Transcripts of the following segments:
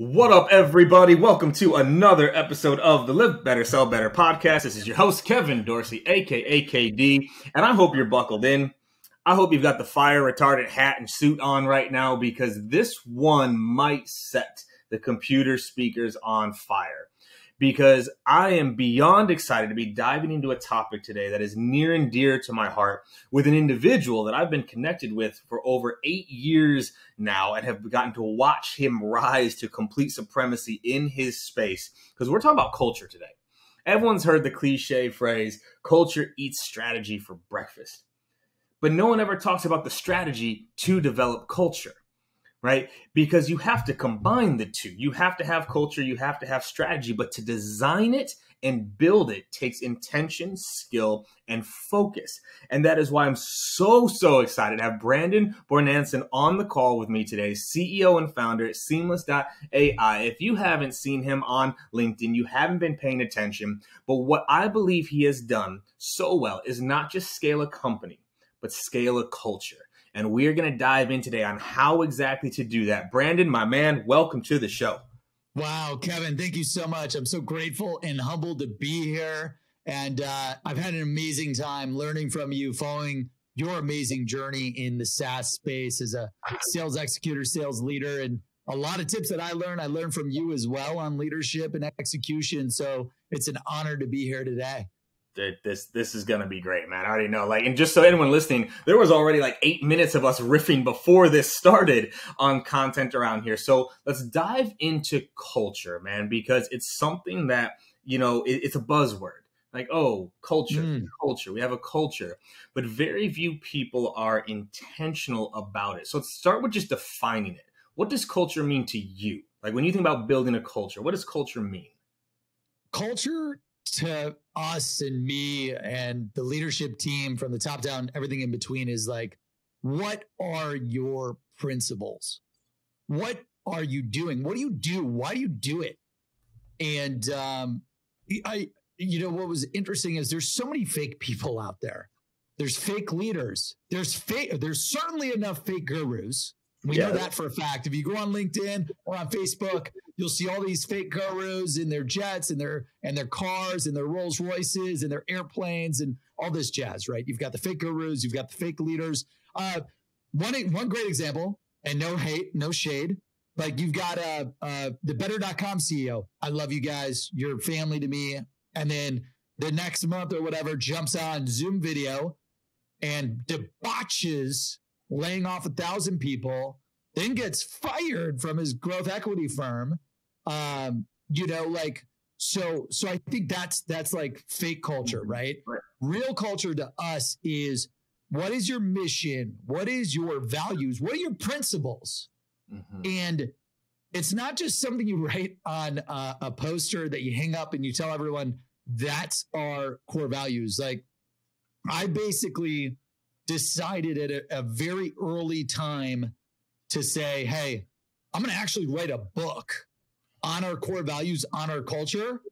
What up, everybody? Welcome to another episode of the Live Better Sell Better podcast. This is your host, Kevin Dorsey, aka KD, and I hope you're buckled in. I hope you've got the fire retardant hat and suit on right now, because this one might set the computer speakers on fire, because I am beyond excited to be diving into a topic today that is near and dear to my heart, with an individual that I've been connected with for over 8 years now and have gotten to watch him rise to complete supremacy in his space, because we're talking about culture today. Everyone's heard the cliche phrase, culture eats strategy for breakfast, but no one ever talks about the strategy to develop culture. Right? Because you have to combine the two. You have to have culture, you have to have strategy, but to design it and build it takes intention, skill, and focus. And that is why I'm so excited to have Brandon Bornancin on the call with me today, CEO and founder at Seamless.ai. If you haven't seen him on LinkedIn, you haven't been paying attention. But what I believe he has done so well is not just scale a company, but scale a culture. And we're going to dive in today on how exactly to do that. Brandon, my man, welcome to the show. Wow, Kevin, thank you so much. I'm so grateful and humbled to be here. And I've had an amazing time learning from you, following your amazing journey in the SaaS space as a sales executor, sales leader. And a lot of tips that I learned from you as well on leadership and execution. So it's an honor to be here today. This is going to be great, man. I already know. Like, and just so anyone listening, there was already like 8 minutes of us riffing before this started on content around here. So let's dive into culture, man, because it's something that, you know, it's a buzzword. Like, oh, culture, culture. We have a culture, but very few people are intentional about it. So let's start with just defining it. What does culture mean to you? Like, when you think about building a culture, what does culture mean? Culture to us and me and the leadership team, from the top down, everything in between, is like, what are your principles? What are you doing? What do you do? Why do you do it? And you know, what was interesting is there's so many fake people out there. There's fake leaders. There's certainly enough fake gurus. We know that for a fact. If you go on LinkedIn or on Facebook, you'll see all these fake gurus in their jets and their cars and their Rolls Royces and their airplanes and all this jazz, right? You've got the fake gurus, you've got the fake leaders. One great example, and no hate, no shade, like you've got the Better.com CEO. I love you guys. You're family to me. And then the next month or whatever jumps on Zoom video and debauches laying off 1,000 people, then gets fired from his growth equity firm. You know, like, so I think that's like fake culture, right? Real culture to us is, what is your mission? What is your values? What are your principles? And it's not just something you write on a poster that you hang up and you tell everyone that's our core values. Like, I basically decided at a very early time to say, hey, I'm going to actually write a book on our core values, on our culture,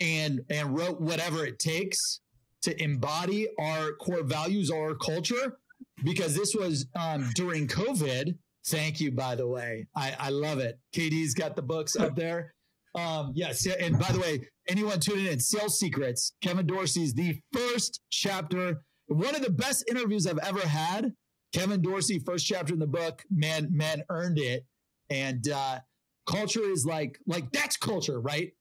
and wrote whatever it takes to embody our core values, our culture, because this was during COVID. Thank you, by the way. I love it. KD's got the books up there. Yes. And by the way, anyone tuning in, Sales Secrets, Kevin Dorsey's the first chapter. One of the best interviews I've ever had. Kevin Dorsey, first chapter in the book, man earned it. And culture is like that's culture, right?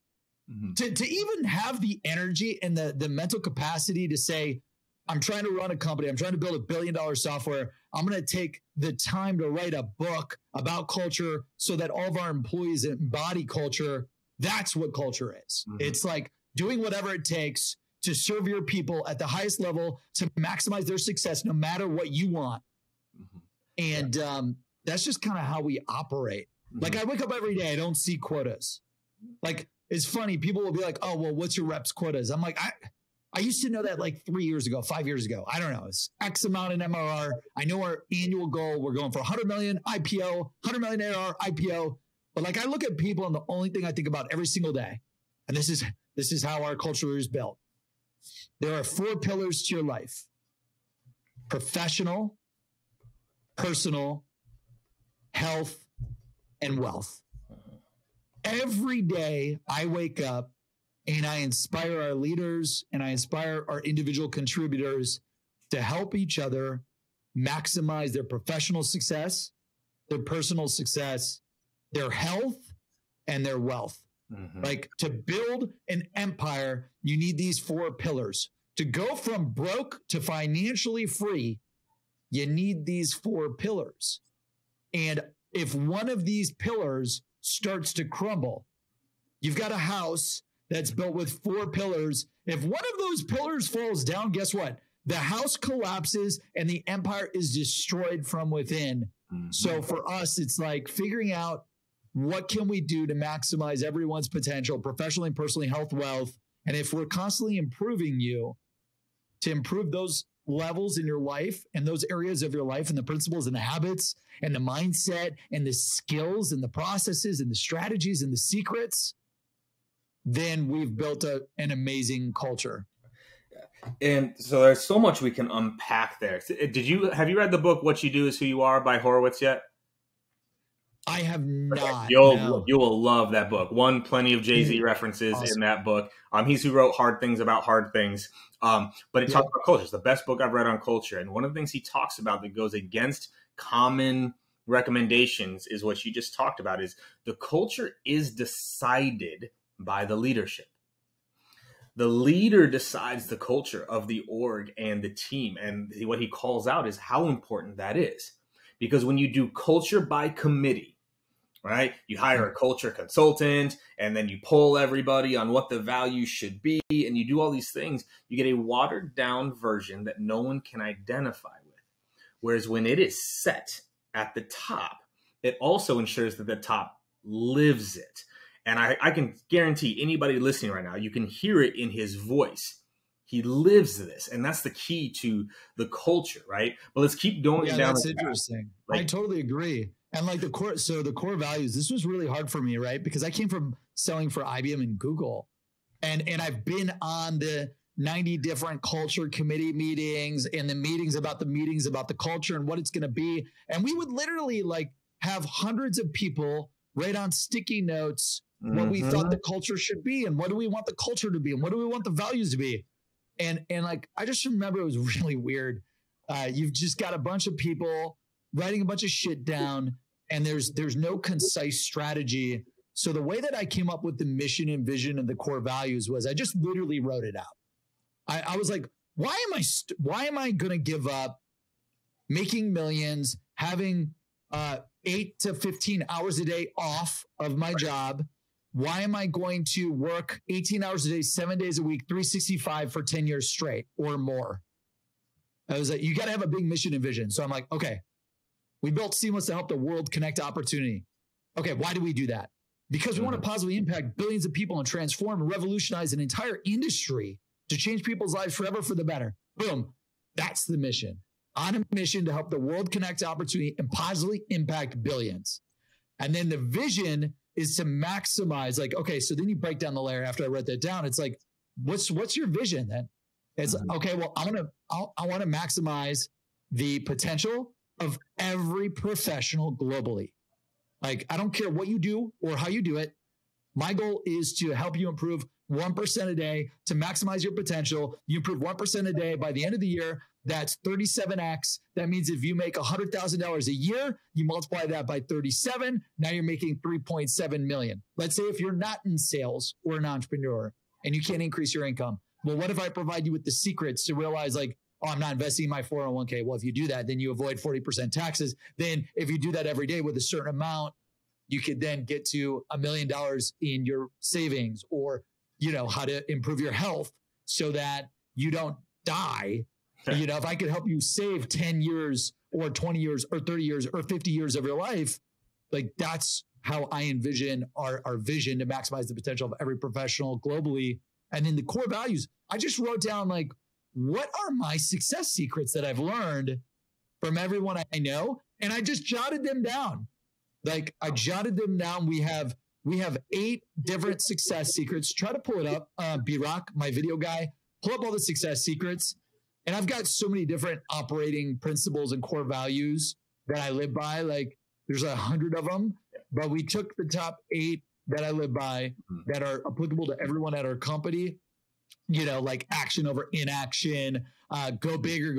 To even have the energy and the mental capacity to say, I'm trying to run a company, I'm trying to build $1 billion software, I'm going to take the time to write a book about culture so that all of our employees embody culture. That's what culture is. It's like doing whatever it takes to serve your people at the highest level, to maximize their success, no matter what you want. And that's just kind of how we operate. Like, I wake up every day, I don't see quotas. Like, it's funny, people will be like, oh, well, what's your rep's quotas? I'm like, I used to know that like 3 years ago, 5 years ago. I don't know, it's X amount in MRR. I know our annual goal, we're going for 100 million IPO, 100 million ARR IPO. But like, I look at people and the only thing I think about every single day, and this is how our culture is built. There are 4 pillars to your life: professional, personal, health, and wealth. Every day I wake up and I inspire our leaders and I inspire our individual contributors to help each other maximize their professional success, their personal success, their health, and their wealth. Mm-hmm. Like, to build an empire, you need these four pillars. To go from broke to financially free, you need these four pillars. And if one of these pillars starts to crumble, you've got a house that's built with four pillars. If one of those pillars falls down, guess what? The house collapses and the empire is destroyed from within. Mm-hmm. So for us, it's like figuring out, what can we do to maximize everyone's potential, professionally and personally, health, wealth? And if we're constantly improving you to improve those levels in your life and those areas of your life and the principles and the habits and the mindset and the skills and the processes and the strategies and the secrets, then we've built an amazing culture. And so there's so much we can unpack there. Have you read the book, What You Do Is Who You Are by Horowitz yet? I have not. You will love that book. One, plenty of Jay-Z references in that book. He's who wrote Hard Things About Hard Things. But it talks about culture. It's the best book I've read on culture. And one of the things he talks about that goes against common recommendations is what you just talked about, is the culture is decided by the leadership. The leader decides the culture of the org and the team. And what he calls out is how important that is. Because when you do culture by committee, right, you hire a culture consultant and then you poll everybody on what the value should be and you do all these things, you get a watered down version that no one can identify with. Whereas when it is set at the top, it also ensures that the top lives it. And I can guarantee anybody listening right now, you can hear it in his voice. He lives this, and that's the key to the culture, right? But let's keep going down. That's interesting. I totally agree. And like the core values, this was really hard for me, right? Because I came from selling for IBM and Google, and I've been on the 90 different culture committee meetings and the meetings about the culture and what it's going to be. And we would literally like have hundreds of people write on sticky notes what we thought the culture should be and what do we want the culture to be and what do we want the values to be. And like, I just remember it was really weird. You've just got a bunch of people writing a bunch of shit down and there's no concise strategy. So the way that I came up with the mission and vision and the core values was I just literally wrote it out. I was like, why am I going to give up making millions, having 8 to 15 hours a day off of my job? Why am I going to work 18 hours a day, 7 days a week, 365 for 10 years straight or more? I was like, you got to have a big mission and vision. So I'm like, okay, we built Seamless to help the world connect opportunity. Okay, why do we do that? Because we want to positively impact billions of people and transform and revolutionize an entire industry to change people's lives forever for the better. Boom. That's the mission. On a mission to help the world connect opportunity and positively impact billions. And then the vision is to maximize, like, okay, so then you break down the layer after I wrote that down. It's like, what's your vision then? It's okay, well, I want to maximize the potential of every professional globally. Like, I don't care what you do or how you do it. My goal is to help you improve 1% a day to maximize your potential. You improve 1% a day by the end of the year. That's 37x. That means if you make $100,000 a year, you multiply that by 37. Now you're making 3.7 million. Let's say if you're not in sales or an entrepreneur and you can't increase your income. Well, what if I provide you with the secrets to realize, like, oh, I'm not investing in my 401k. Well, if you do that, then you avoid 40% taxes. Then if you do that every day with a certain amount, you could then get to $1 million in your savings, or, you know, how to improve your health so that you don't die. You know, if I could help you save 10 years or 20 years or 30 years or 50 years of your life, like, that's how I envision our vision to maximize the potential of every professional globally. And then the core values, I just wrote down, like, what are my success secrets that I've learned from everyone I know? And I just jotted them down. Like, I jotted them down. We have 8 different success secrets. Try to pull it up. B-Rock, my video guy, pull up all the success secrets. And I've got so many different operating principles and core values that I live by. Like, there's 100 of them, but we took the top 8 that I live by that are applicable to everyone at our company, you know, like action over inaction, go bigger,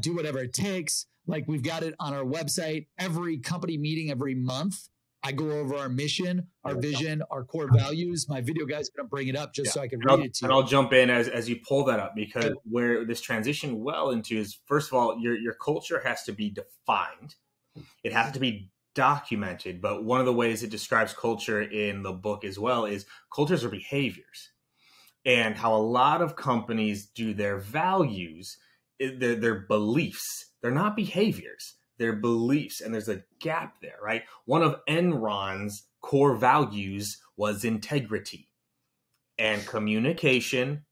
do whatever it takes. Like we've got it on our website. Every company meeting every month, I go over our mission, our vision, our core values. My video guy's going to bring it up just so I can read it to you. And I'll jump in as you pull that up, because where this transition well into is, first of all, your culture has to be defined. It has to be documented. But one of the ways it describes culture in the book as well is cultures are behaviors, and how a lot of companies do their values, their beliefs. They're not behaviors. Their beliefs, and there's a gap there, right? One of Enron's core values was integrity and communication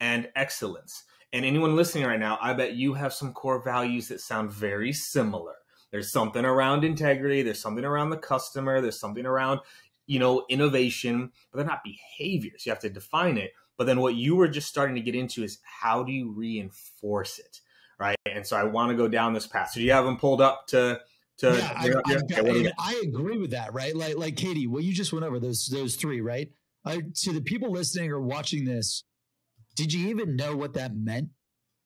and excellence. And anyone listening right now, I bet you have some core values that sound very similar. There's something around integrity, there's something around the customer, there's something around, you know, innovation, but they're not behaviors. You have to define it. But then what you were just starting to get into is, how do you reinforce it? Right. And so I want to go down this path. So do you have them pulled up to I agree with that, right? Like Katie, well, you just went over those three, right? To the people listening or watching this, did you even know what that meant?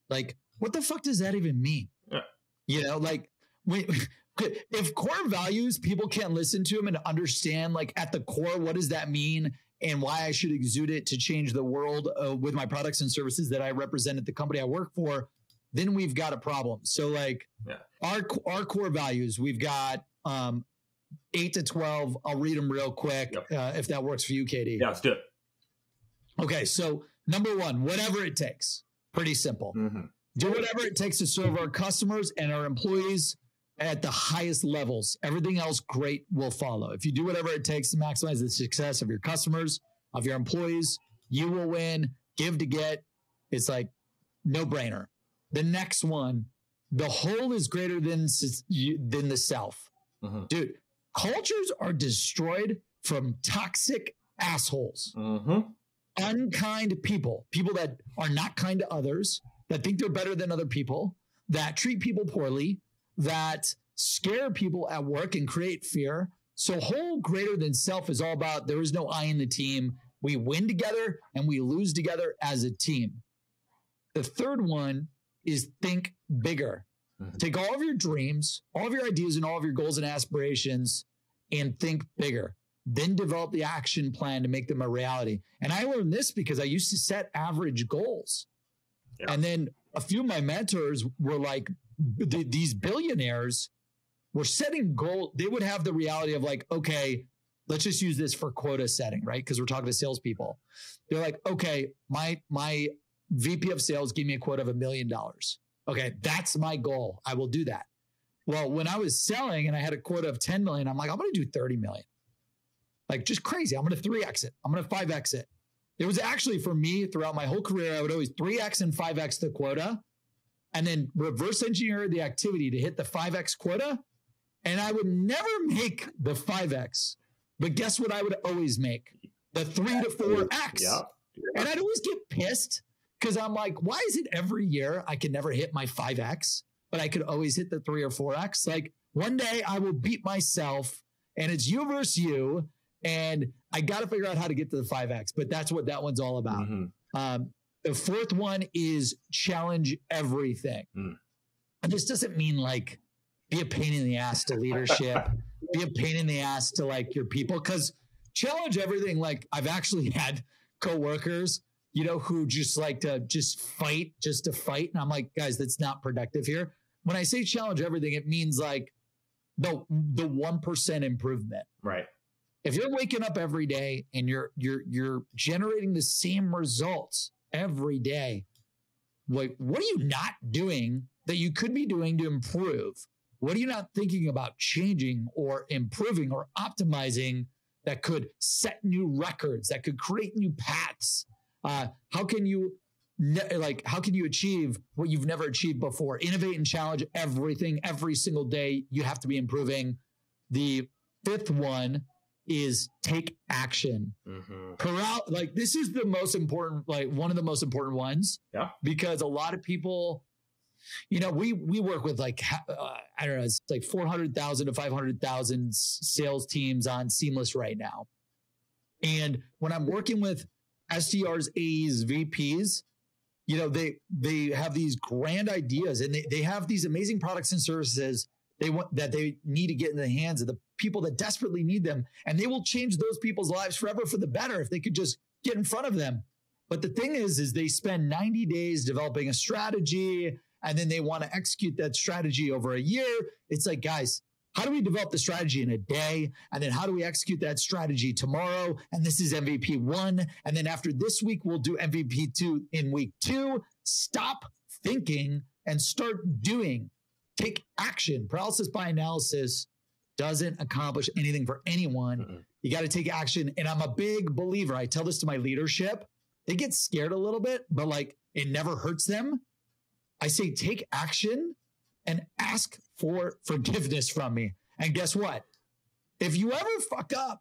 Like, what the fuck does that even mean? Yeah. You know, like if core values, people can't listen to them and understand, like at the core, what does that mean? And why I should exude it to change the world with my products and services that I represent at the company I work for, then we've got a problem. So like our core values, we've got 8 to 12. I'll read them real quick if that works for you, Katie. Yeah, let's do it. Okay, so number one, whatever it takes. Pretty simple. Do whatever it takes to serve our customers and our employees at the highest levels. Everything else great will follow. If you do whatever it takes to maximize the success of your customers, of your employees, you will win. Give to get. It's like no brainer. The next one, the whole is greater than the self. Dude, cultures are destroyed from toxic assholes, unkind people, people that are not kind to others, that think they're better than other people, that treat people poorly, that scare people at work and create fear. So whole greater than self is all about there is no I in the team. We win together and we lose together as a team. The third one is think bigger. Take all of your dreams, all of your ideas, and all of your goals and aspirations, and think bigger. Then develop the action plan to make them a reality. And I learned this because I used to set average goals. And then a few of my mentors were like, these billionaires were setting goals. They would have the reality of like, okay, let's just use this for quota setting, right? Because we're talking to salespeople. They're like, okay, my VP of sales gave me a quote of $1 million. Okay, that's my goal. I will do that. Well, when I was selling and I had a quote of 10 million, I'm like, I'm going to do 30 million. Like just crazy. I'm going to 3X it. I'm going to 5X it. It was actually for me throughout my whole career, I would always 3X and 5X the quota and then reverse engineer the activity to hit the 5X quota. And I would never make the 5X, but guess what I would always make? The 3 to 4X. And I'd always get pissed, because I'm like, why is it every year I can never hit my 5X, but I could always hit the 3 or 4X? Like one day I will beat myself and it's you versus you. And I got to figure out how to get to the 5X, but that's what that one's all about. The fourth one is challenge everything. And this doesn't mean like be a pain in the ass to leadership, be a pain in the ass to like your people, because challenge everything. Like I've actually had coworkers, you know, who just like to just fight. And I'm like, guys, that's not productive here. When I say challenge everything, it means like the 1% improvement. Right. If you're waking up every day and you're generating the same results every day, like what are you not doing that you could be doing to improve? What are you not thinking about changing or improving or optimizing that could set new records, that could create new paths? How can you achieve what you've never achieved before? Innovate and challenge everything. Every single day you have to be improving. The fifth one is take action. Like this is the most important, like one of the most important ones, because a lot of people, you know, we work with like, I don't know, it's like 400,000 to 500,000 sales teams on Seamless right now. And when I'm working with SDRs, AEs, VPs, you know, they have these grand ideas and they have these amazing products and services they want that they need to get in the hands of the people that desperately need them. And they will change those people's lives forever for the better if they could just get in front of them. But the thing is they spend 90 days developing a strategy and then they want to execute that strategy over a year. It's like, guys, how do we develop the strategy in a day? And then how do we execute that strategy tomorrow? And this is MVP 1. And then after this week, we'll do MVP 2 in week 2. Stop thinking and start doing. Take action. Paralysis by analysis doesn't accomplish anything for anyone. You got to take action. And I'm a big believer. I tell this to my leadership. They get scared a little bit, but like it never hurts them. I say, take action and ask for forgiveness from me. And guess what? If you ever fuck up,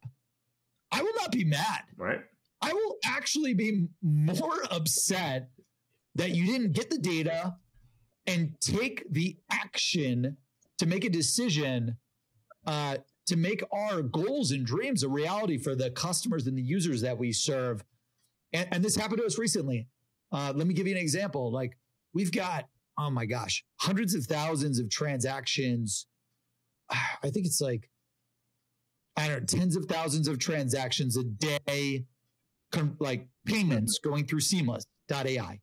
I will not be mad. Right? I will actually be more upset that you didn't get the data and take the action to make a decision to make our goals and dreams a reality for the customers and the users that we serve. And this happened to us recently. Let me give you an example. Like we've got, oh my gosh, hundreds of thousands of transactions. I think it's like, I don't know, tens of thousands of transactions a day, like payments going through Seamless.ai.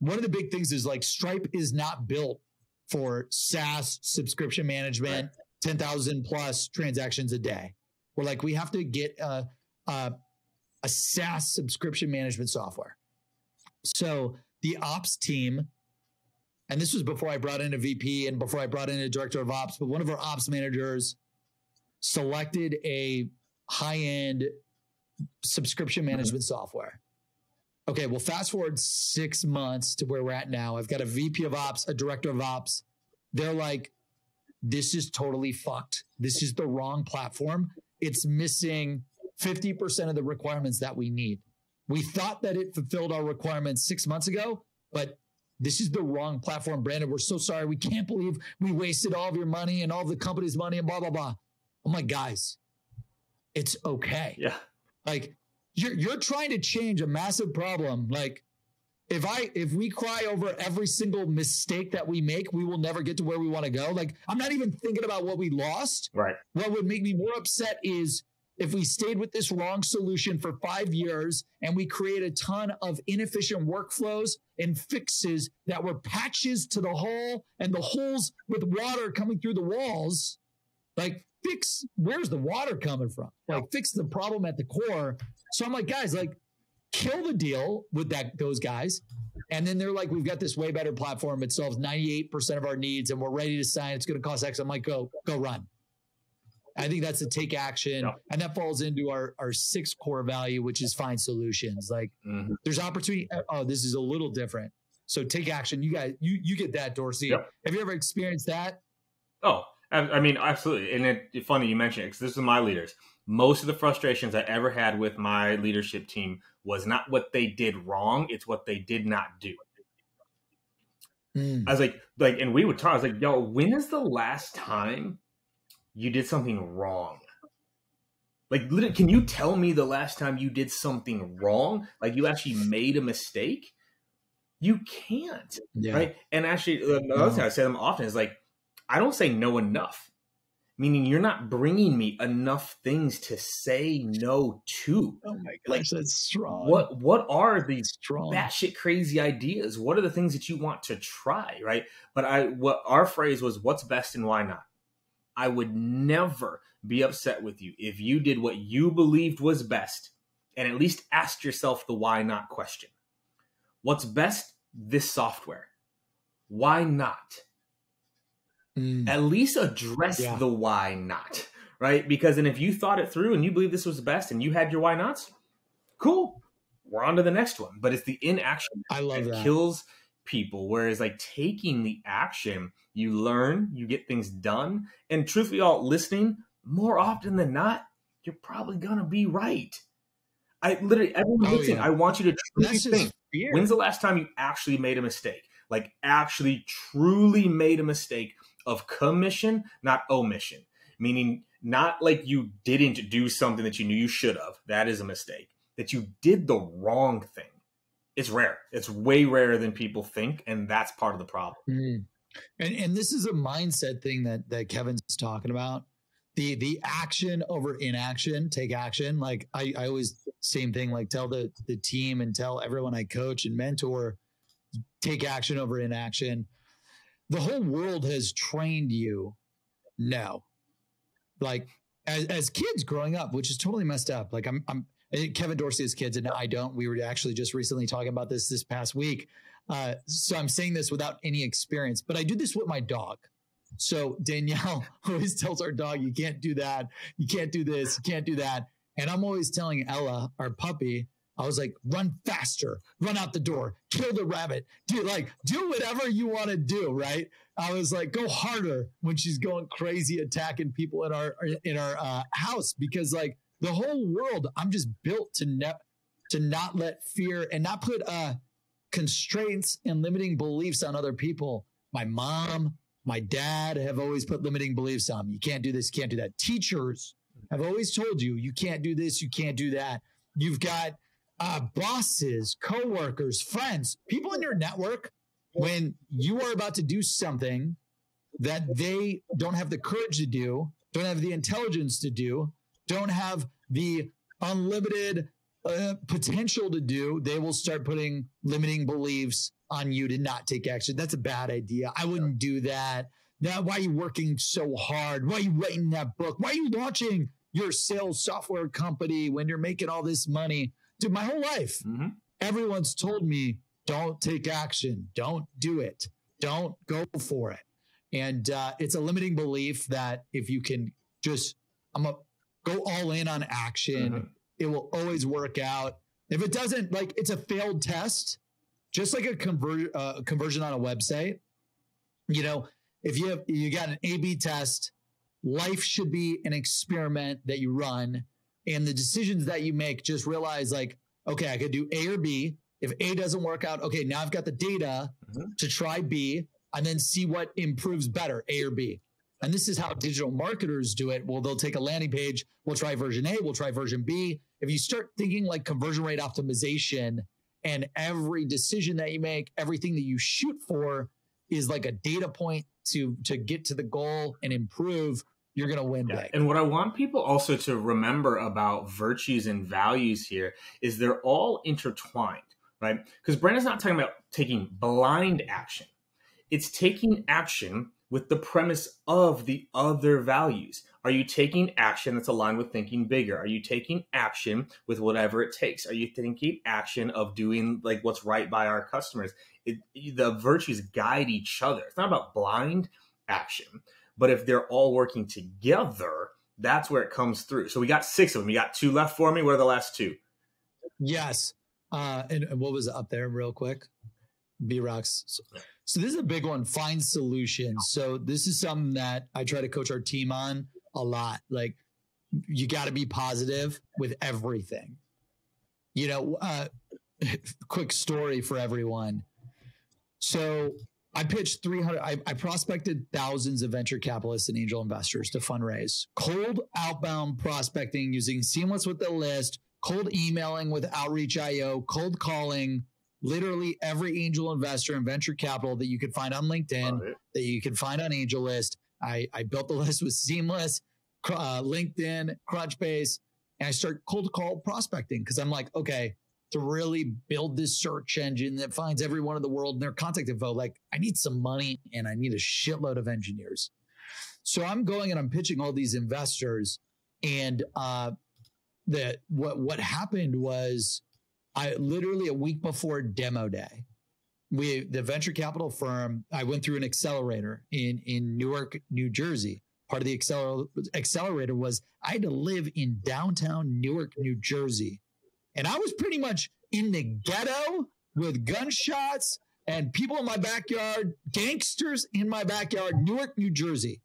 One of the big things is like Stripe is not built for SaaS subscription management, 10,000 plus transactions a day. We're like, we have to get a SaaS subscription management software. So the ops team, and this was before I brought in a VP and before I brought in a director of ops, but one of our ops managers selected a high-end subscription management software. Okay, well, fast forward 6 months to where we're at now. I've got a VP of ops, a director of ops. They're like, this is totally fucked. This is the wrong platform. It's missing 50% of the requirements that we need. We thought that it fulfilled our requirements 6 months ago, but this is the wrong platform, Brandon. We're so sorry. We can't believe we wasted all of your money and all of the company's money and blah, blah, blah. I'm like, guys, it's okay. Yeah. Like you're trying to change a massive problem. Like if we cry over every single mistake that we make, we will never get to where we want to go. Like I'm not even thinking about what we lost. Right. What would make me more upset is if we stayed with this wrong solution for 5 years and we create a ton of inefficient workflows and fixes that were patches to the hole and the holes with water coming through the walls, like fix, where's the water coming from? Like fix the problem at the core. So I'm like, guys, like kill the deal with those guys. And then they're like, we've got this way better platform. It solves 98% of our needs and we're ready to sign. It's going to cost X. I'm like, go run. I think that's a take action. Yeah. And that falls into our 6th core value, which is find solutions. Like there's opportunity. Oh, this is a little different. So take action. You guys, you get that, Dorsey. Yeah. Have you ever experienced that? Oh, I mean, absolutely. And it's funny you mentioned it because this is my leaders. Most of the frustrations I ever had with my leadership team was not what they did wrong. It's what they did not do. I was like, and we would talk, I was like, yo, when is the last time you did something wrong? Like, literally, can you tell me the last time you did something wrong? Like you actually made a mistake? You can't, right? And actually, another thing I say them often is like, I don't say no enough. Meaning you're not bringing me enough things to say no to. Oh my gosh, like, that's strong. What are these strong, batshit crazy ideas? What are the things that you want to try, right? But our phrase was, what's best and why not? I would never be upset with you if you did what you believed was best and at least asked yourself the why not question. What's best? This software. Why not? At least address the why not, right? Because then if you thought it through and you believe this was the best and you had your why nots, cool. We're on to the next one. But it's the inaction that kills people, whereas like taking the action, you learn, you get things done, and truthfully, all listening more often than not, you're probably gonna be right. I literally, everyone listening, I want you to truly think: when's the last time you actually made a mistake? like actually truly made a mistake of commission, not omission, meaning not like you didn't do something that you knew you should have. That is a mistake. That you did the wrong thing. It's rare. It's way rarer than people think. And that's part of the problem. Mm. And this is a mindset thing that Kevin's talking about. The action over inaction, take action. Like I always, same thing, like tell the team and tell everyone I coach and mentor, take action over inaction. The whole world has trained you. No. Like as kids growing up, which is totally messed up. Like Kevin Dorsey has kids and I don't. We were actually just recently talking about this past week. So I'm saying this without any experience, but I do this with my dog. So Danielle always tells our dog, you can't do that. You can't do this. You can't do that. And I'm always telling Ella, our puppy, I was like, run faster, run out the door, kill the rabbit, do whatever you want to do, right? I was like, go harder when she's going crazy attacking people in our house, because like the whole world, I'm just built to not let fear and not put constraints and limiting beliefs on other people. My mom, my dad have always put limiting beliefs on me. You can't do this, you can't do that. Teachers have always told you, you can't do this, you can't do that. You've got bosses, coworkers, friends, people in your network, when you are about to do something that they don't have the courage to do, don't have the intelligence to do, don't have the unlimited potential to do, they will start putting limiting beliefs on you to not take action. That's a bad idea. I wouldn't do that. Now, why are you working so hard? Why are you writing that book? Why are you launching your sales software company when you're making all this money? Dude, my whole life, everyone's told me, don't take action. Don't do it. Don't go for it. And it's a limiting belief that if you can just, I'm going to go all in on action, it will always work out. If it doesn't, like it's a failed test, just like a conversion on a website. You know, if you got an A/B test, life should be an experiment that you run. And the decisions that you make, just realize like, okay, I could do A or B. If A doesn't work out, okay, now I've got the data to try B and then see what improves better, A or B. And this is how digital marketers do it. Well, they'll take a landing page. We'll try version A. We'll try version B. If you start thinking like conversion rate optimization and every decision that you make, everything that you shoot for is like a data point to get to the goal and improve, you're going to win. Yeah. And what I want people also to remember about virtues and values here is they're all intertwined, right? Because Brandon's not talking about taking blind action. It's taking action with the premise of the other values. Are you taking action that's aligned with thinking bigger? Are you taking action with whatever it takes? Are you taking action of doing like what's right by our customers? The virtues guide each other. It's not about blind action. But if they're all working together, that's where it comes through. So we got 6 of them. You got 2 left for me. What are the last 2? Yes. And what was up there real quick? B-Rocks. So this is a big one, find solutions. So this is something that I try to coach our team on a lot. Like you got to be positive with everything. You know, quick story for everyone. So I pitched 300. I prospected thousands of venture capitalists and angel investors to fundraise. Cold outbound prospecting using Seamless with the list, cold emailing with Outreach.io, cold calling, literally every angel investor and venture capital that you could find on LinkedIn, that you could find on AngelList. I built the list with Seamless, LinkedIn, Crunchbase, and I start cold call prospecting because I'm like, okay, to really build this search engine that finds everyone in the world and their contact info. Like I need some money and I need a shitload of engineers. So I'm going and I'm pitching all these investors. And what happened was I literally a week before demo day, the venture capital firm, I went through an accelerator in Newark, New Jersey. Part of the accelerator was I had to live in downtown Newark, New Jersey. And I was pretty much in the ghetto with gunshots and people in my backyard, gangsters in my backyard, Newark, New Jersey.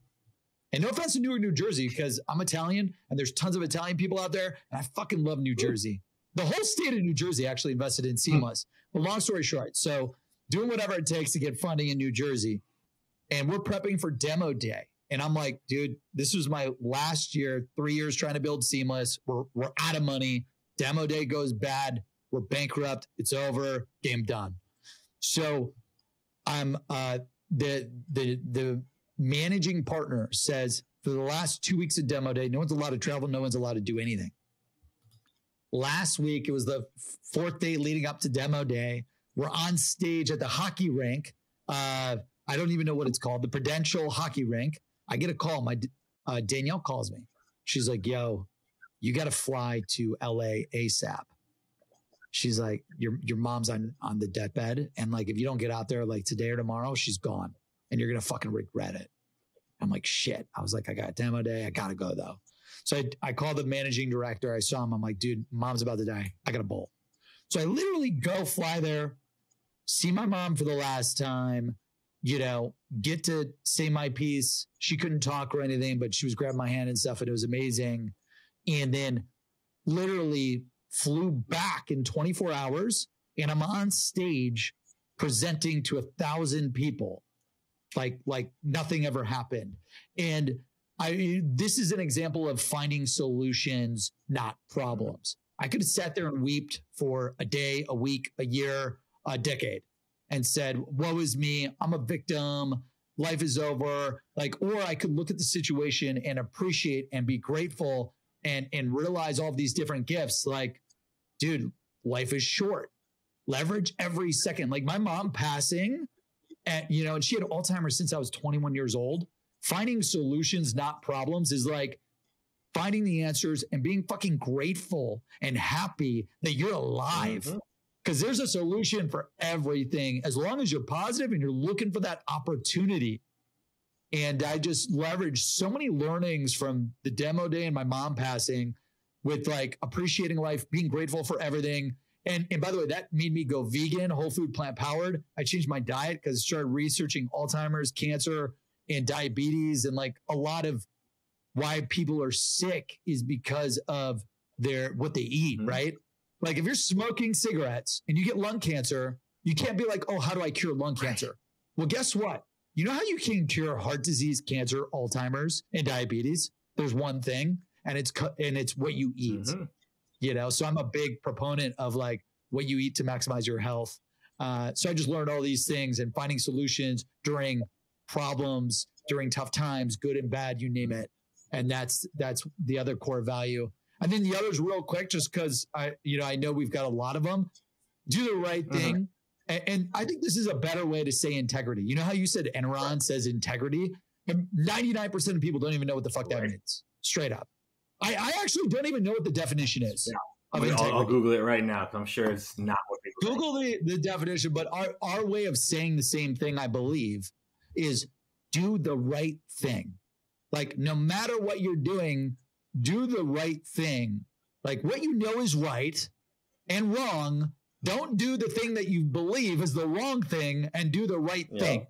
And no offense to Newark, New Jersey, because I'm Italian and there's tons of Italian people out there. And I fucking love New Jersey. The whole state of New Jersey actually invested in Seamless. But long story short, so doing whatever it takes to get funding in New Jersey. And we're prepping for demo day. And I'm like, dude, this was my last year, 3 years trying to build Seamless. We're out of money. Demo day goes bad. We're bankrupt. It's over. Game done. So I'm the managing partner says, for the last 2 weeks of demo day, no one's allowed to travel. No one's allowed to do anything. Last week, it was the fourth day leading up to demo day. We're on stage at the hockey rink. I don't even know what it's called, the Prudential Hockey Rink. I get a call. My Danielle calls me. She's like, yo, you got to fly to LA ASAP. She's like, your mom's on the deathbed. And like, if you don't get out there like today or tomorrow, she's gone and you're going to fucking regret it. I'm like, shit. I was like, I got demo day. I got to go though. So I called the managing director. I saw him. I'm like, dude, mom's about to die. I got to bolt. So I literally go fly there, see my mom for the last time, you know, get to say my piece. She couldn't talk or anything, but she was grabbing my hand and stuff. And it was amazing. And then literally flew back in 24 hours. And I'm on stage presenting to 1,000 people. Like nothing ever happened. And this is an example of finding solutions, not problems. I could have sat there and weeped for a day, a week, a year, a decade and said, woe is me. I'm a victim. Life is over. Like, or I could look at the situation and appreciate and be grateful and realize all of these different gifts. Like, dude, life is short. Leverage every second. Like my mom passing, and, you know, and she had Alzheimer's since I was 21 years old. Finding solutions, not problems, is like finding the answers and being fucking grateful and happy that you're alive. Because there's a solution for everything as long as you're positive and you're looking for that opportunity. And I just leveraged so many learnings from the demo day and my mom passing with like appreciating life, being grateful for everything. And by the way, that made me go vegan, whole food, plant powered. I changed my diet because I started researching Alzheimer's, cancer, and diabetes. And like a lot of why people are sick is because of what they eat, right? Like if you're smoking cigarettes and you get lung cancer, you can't be like, oh, how do I cure lung cancer? Well, guess what? You know how you can cure heart disease, cancer, Alzheimer's, and diabetes? There's one thing, and it's what you eat. You know, so I'm a big proponent of like what you eat to maximize your health. So I just learned all these things and finding solutions during problems, during tough times, good and bad, you name it. And that's the other core value. And then the others real quick, just because I know we've got a lot of them, do the right thing. And I think this is a better way to say integrity. You know how you said Enron says integrity? And 99% of people don't even know what the fuck that means, straight up. I actually don't even know what the definition is. I'll Google it right now because I'm sure it's not what people Google the definition, but our way of saying the same thing, I believe, is do the right thing. Like no matter what you're doing, do the right thing. Like what you know is right and wrong. Don't do the thing that you believe is the wrong thing and do the right thing.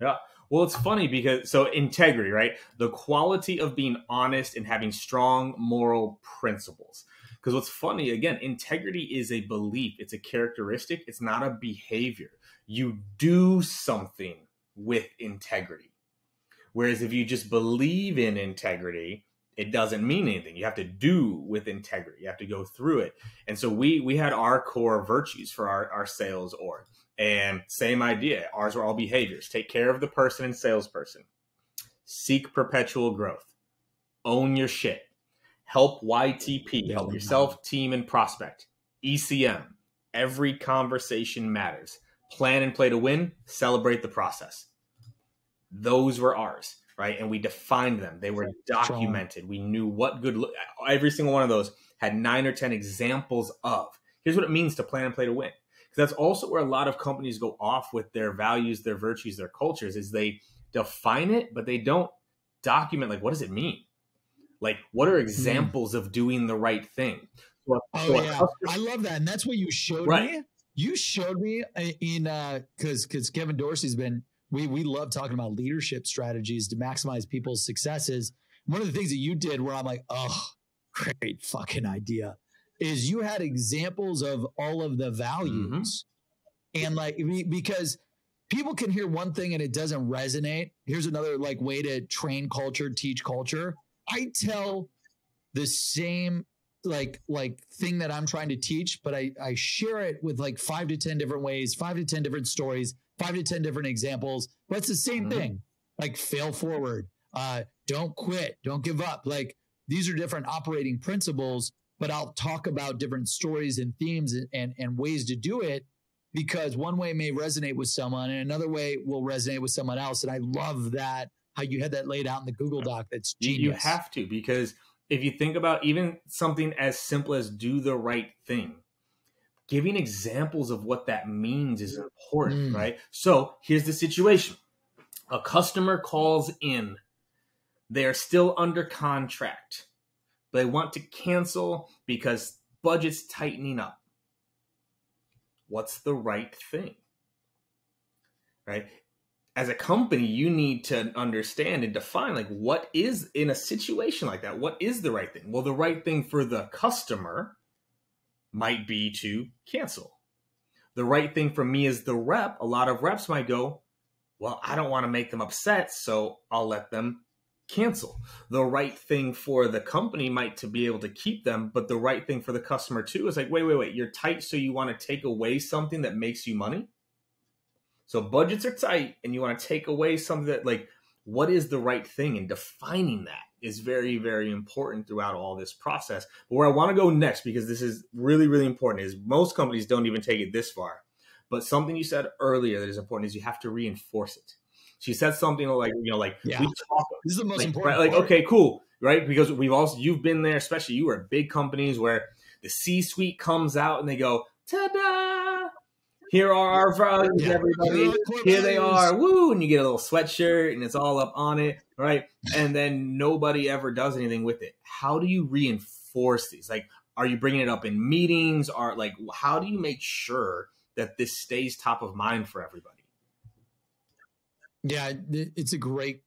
Yeah. Well, it's funny because integrity, right? The quality of being honest and having strong moral principles. Because what's funny, again, integrity is a belief. It's a characteristic. It's not a behavior. You do something with integrity. Whereas if you just believe in integrity, it doesn't mean anything. You have to do with integrity. You have to go through it. And so we had our core virtues for our sales org. And same idea. Ours were all behaviors. Take care of the person and salesperson. Seek perpetual growth. Own your shit. Help YTP. Help yourself, team, and prospect. ECM. Every conversation matters. Plan and play to win. Celebrate the process. Those were ours, right? And we defined them. They were documented. We knew what good look. Every single one of those had 9 or 10 examples of. Here's what it means to plan and play to win. That's also where a lot of companies go off with their values, their virtues, their cultures, is they define it, but they don't document, like, what does it mean? Like, what are examples of doing the right thing? I love that. And that's what you showed me. You showed me in, because Kevin Dorsey's been, we love talking about leadership strategies to maximize people's successes. One of the things that you did where I'm like, oh, great fucking idea, is you had examples of all of the values And like, because people can hear one thing and it doesn't resonate. Here's another like way to train culture, teach culture. I tell the same like thing that I'm trying to teach, but I share it with like 5 to 10 different ways, 5 to 10 different stories, 5 to 10 different examples. But it's the same thing. Like fail forward, don't quit, don't give up. Like these are different operating principles, but I'll talk about different stories and themes and ways to do it, because one way may resonate with someone and another way will resonate with someone else. And I love that, how you had that laid out in the Google Doc. That's genius. You have to, because if you think about even something as simple as do the right thing, giving examples of what that means is important, right? So here's the situation. A customer calls in. They are still under contract. They want to cancel because budget's tightening up. What's the right thing, right? As a company, you need to understand and define like what is in a situation like that. What is the right thing? Well, the right thing for the customer might be to cancel. The right thing for me as the rep, a lot of reps might go, well, I don't want to make them upset, so I'll let them cancel. The right thing for the company might to be able to keep them, but the right thing for the customer too is like, wait, you're tight, so you want to take away something that makes you money? So budgets are tight and you want to take away something that, like, what is the right thing? And defining that is very, very important throughout all this process. But where I want to go next, because this is really, really important, is most companies don't even take it this far. But something you said earlier that is important is you have to reinforce it. She said something like, we talk. This is the most important. Right? Like, okay, cool. Right. Because you've been there, especially you were at big companies where the C-suite comes out and they go, ta-da, here are our values, everybody. Here they are. Woo. And you get a little sweatshirt and it's all up on it. Right. And then nobody ever does anything with it. How do you reinforce these? Like, are you bringing it up in meetings? Or like, how do you make sure that this stays top of mind for everybody? Yeah, it's a great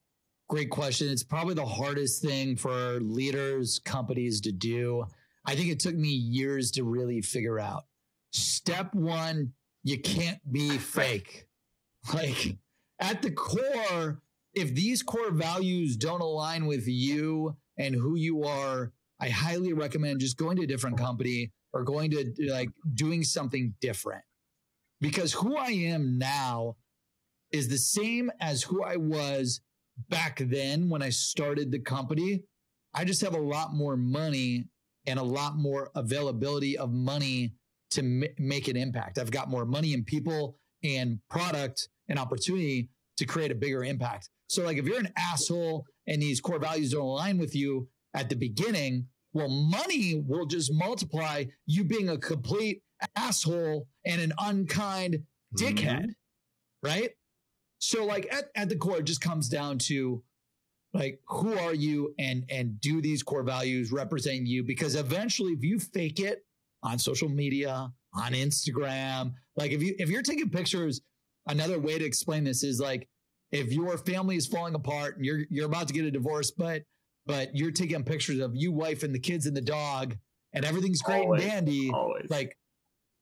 question. It's probably the hardest thing for leaders, companies to do. I think it took me years to really figure out. Step one, you can't be fake. Like at the core, if these core values don't align with you and who you are, I highly recommend just going to a different company or going to like doing something different. Because who I am now is the same as who I was back then when I started the company. I just have a lot more money and a lot more availability of money to make an impact. I've got more money and people and product and opportunity to create a bigger impact. So like if you're an asshole and these core values don't align with you at the beginning, well, money will just multiply you being a complete asshole and an unkind dickhead, right? So like at the core, it just comes down to like, who are you, and do these core values represent you? Because eventually if you fake it on social media, on Instagram, like if you're taking pictures, another way to explain this is like, if your family is falling apart and you're about to get a divorce, but you're taking pictures of you, wife and the kids and the dog and everything's great and dandy. Like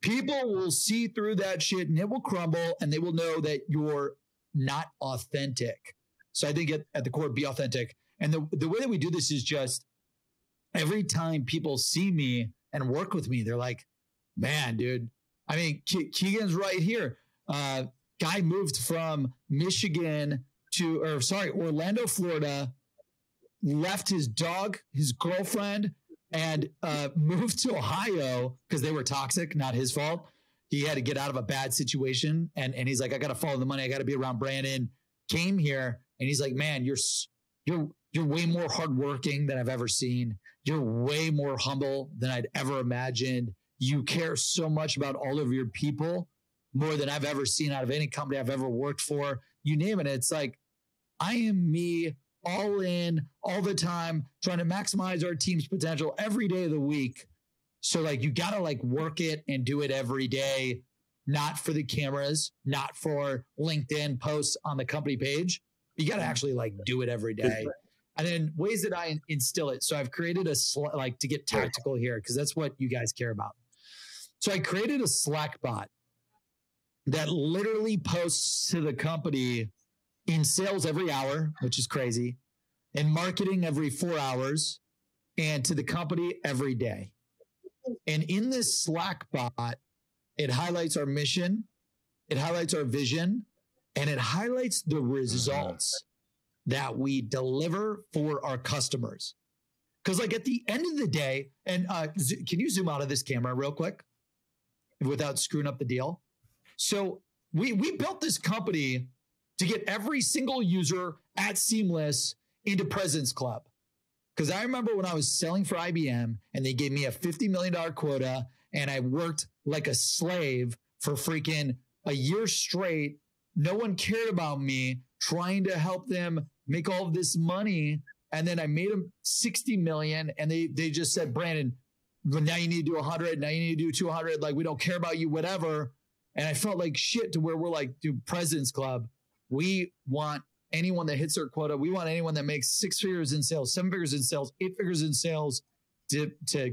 people will see through that shit and it will crumble and they will know that you're not authentic. So I think at the core, be authentic. And the way that we do this is just every time people see me and work with me, they're like, man, dude, I mean, Keegan's right here. Guy moved from Michigan to, Orlando, Florida, left his dog, his girlfriend, and moved to Ohio because they were toxic, not his fault. He had to get out of a bad situation. And he's like, I got to follow the money. I got to be around Brandon. Came here. And he's like, man, you're way more hardworking than I've ever seen. You're way more humble than I'd ever imagined. You care so much about all of your people, more than I've ever seen out of any company I've ever worked for. You name it. It's like, I am me, all in, all the time, trying to maximize our team's potential every day of the week. So like, you got to like work it and do it every day, not for the cameras, not for LinkedIn posts on the company page. You got to actually like do it every day. And then ways that I instill it. So I've created a Slack, like to get tactical here, because that's what you guys care about. So I created a Slack bot that literally posts to the company in sales every hour, which is crazy, and marketing every 4 hours, and to the company every day. And in this Slack bot, it highlights our mission, it highlights our vision, and it highlights the results that we deliver for our customers. Because like at the end of the day, and can you zoom out of this camera real quick without screwing up the deal? So we built this company to get every single user at Seamless into President's Club. Because I remember when I was selling for IBM and they gave me a $50 million quota and I worked like a slave for freaking a year straight. No one cared about me, trying to help them make all of this money. And then I made them 60 million and they just said, Brandon, now you need to do 100. Now you need to do 200. Like, we don't care about you, whatever. And I felt like shit to where we're like, dude, President's Club, we want anyone that hits their quota. We want anyone that makes 6 figures in sales, 7 figures in sales, 8 figures in sales to